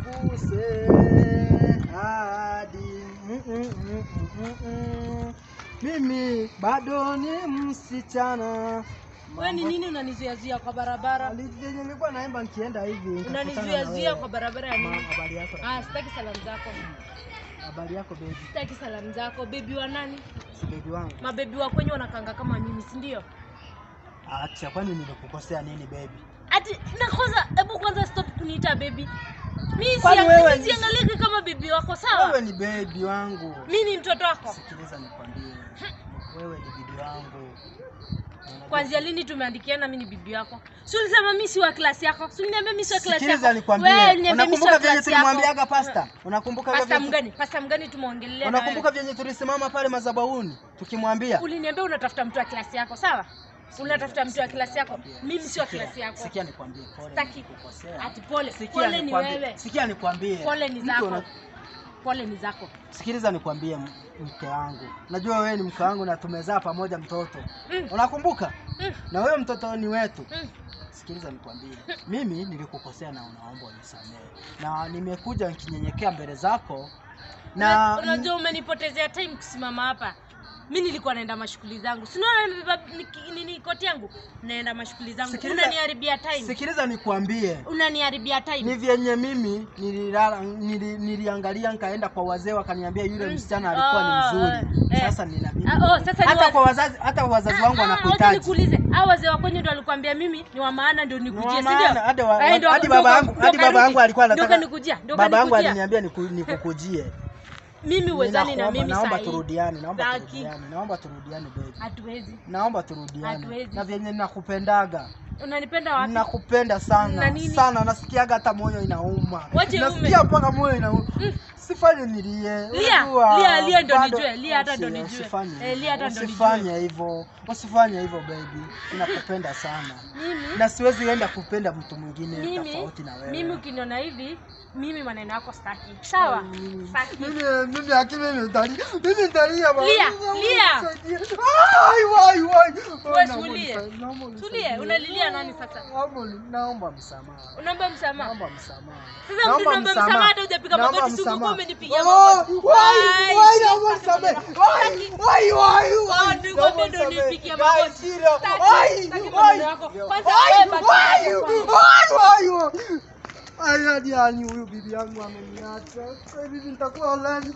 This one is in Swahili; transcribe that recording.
pousser à dire mimi bado ni msichana. Wewe nini unanizuiazia kwa barabara? Nilikuwa naimba nikienda hivi. Unanizuiazia kwa barabara ya nini? Habari yako. Ah, sitaki salamu zako. Habari yako baby. Sitaki salamu zako. Baby wa nani? Baby wangu. Mabebi wa kwenye wanakanga kama mimi, si ndio? Acha, kwani nimekukosea nini baby? Ati nakosa, hebu kwanza stop kuniita baby. Mimi siangaliki kama baby wako, sawa? Wewe ni baby wangu. Mimi ni mtoto wako. Sikiliza nikwambie. Wewe ni bibi wangu. Kwanza lini tumeandikiana mimi ni bibi yako? Si ulisema mimi si wa klasi yako. Si niambia mimi si wa klasi yako. Wewe niambia mimi si wa klasi yako. Unakumbuka pasta? Unakumbuka pasta vyenye mgani? Pasta mgani tumeongelelea? Unakumbuka vyenye tulisimama pale madhabahuni tukimwambia? Uliniambia unatafuta mtu wa klasi yako, sawa? Unatafuta mtu wa klasi yako. Mimi si wa klasi yako. Sikia nikwambie pole. Sitaki kukosea. Ati pole. Pole ni wewe. Sikia nikwambie. Pole ni zako. Pole ni zako. Sikiliza nikwambie mke wangu. Najua wewe ni mke wangu na tumezaa pamoja mtoto. Unakumbuka? Na wewe mtoto ni wetu. Sikiliza nikwambie. Mimi nilikukosea na unaomba unisamehe. Na nimekuja nikinyenyekea mbele zako. Na unajua umenipotezea time kusimama hapa. Mimi nilikuwa naenda mashughuli zangu. Si unaona nini koti yangu? Naenda mashughuli zangu. Unaniharibia time. Sikiliza nikwambie. Unaniharibia time. Ni vyenye mimi nililala niliangalia nikaenda kwa wazee wakaniambia yule msichana alikuwa ni mzuri. Sasa nina mimi. Sasa hata wazazi wangu wanakuhitaji. Nikuulize, hao wazee wako wenyewe ndio walikwambia mimi ni wa maana ndio nikujie, si ndio? Hadi baba yangu alikuwa anataka nikujie. Baba yangu aliniambia nikukujie. Mimi uwezani na mimi sahi. Naomba turudiane baby. Hatuwezi. Naomba turudiane. Na vyenye nakupendaga. Unanipenda wapi? Nakupenda sana. Sana nasikiaga hata moyo inauma. Nasikia mpaka moyo inauma. Sifanye nilie. Lia ndio nijue. Lia hata ndio nijue. Lia hata ndio nijue. Usifanye hivyo baby. Ninakupenda sana. Na siwezi enda kupenda mtu mwingine tofauti na wewe. Mimi ukiniona hivi, mimi maneno yako sitaki. Sawa? Sitaki. Mimi akimeni utali. Mimi nitalia baba. Lia. Ai wai. Tulie. Unalilia nani sasa? Naomba msamaha. Sasa mtu naomba msamaha hata hujapiga magoti sugu umenipigia magoti. Why I had you, bibi yangu ameniacha. Sasa hivi nitakuwa online.